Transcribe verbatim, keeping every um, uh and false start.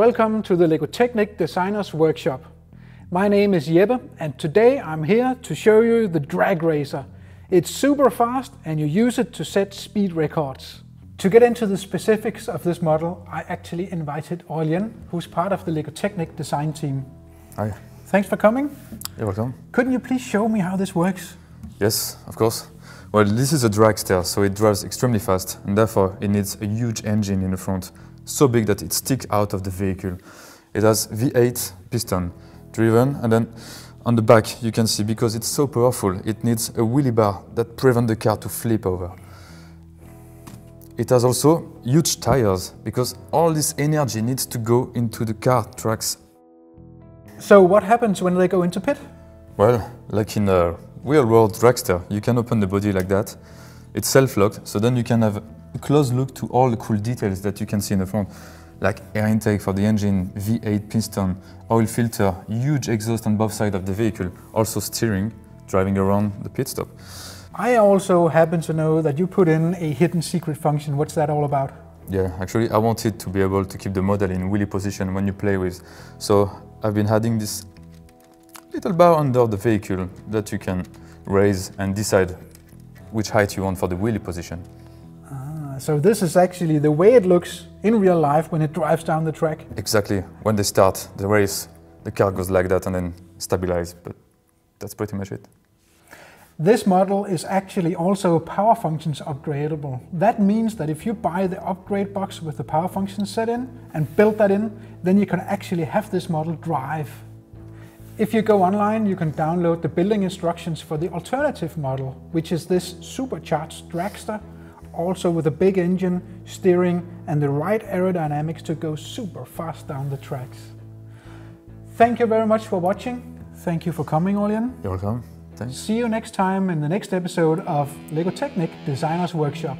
welcome to the LEGO Technic Designers Workshop. My name is Jeppe and today I'm here to show you the drag racer. It's super fast and you use it to set speed records. To get into the specifics of this model, I actually invited Julien, who's part of the LEGO Technic design team. Hi. Thanks for coming. You're welcome. Couldn't you please show me how this works? Yes, of course. Well, this is a dragster, so it drives extremely fast and therefore it needs a huge engine in the front, so big that it sticks out of the vehicle. It has V eight piston driven, and then on the back you can see, because it's so powerful, it needs a wheelie bar that prevents the car to flip over. It has also huge tires, because all this energy needs to go into the car tracks. So what happens when they go into pit? Well, like in a real-world dragster, you can open the body like that. It's self-locked, so then you can have a close look to all the cool details that you can see in the front, like air intake for the engine, V eight piston, oil filter, huge exhaust on both sides of the vehicle, also steering, driving around the pit stop. I also happen to know that you put in a hidden secret function. What's that all about? Yeah, actually I wanted to be able to keep the model in wheelie position when you play with. So I've been adding this little bar under the vehicle that you can raise and decide which height you want for the wheelie position. So this is actually the way it looks in real life when it drives down the track. Exactly. When they start the race, the car goes like that and then stabilizes, but that's pretty much it. This model is actually also power functions upgradable. That means that if you buy the upgrade box with the power function set in and build that in, then you can actually have this model drive. If you go online, you can download the building instructions for the alternative model, which is this supercharged dragster, also with a big engine, steering and the right aerodynamics to go super fast down the tracks. Thank you very much for watching. Thank you for coming, Julien. You're welcome. Thanks. See you next time in the next episode of LEGO Technic Designers Workshop.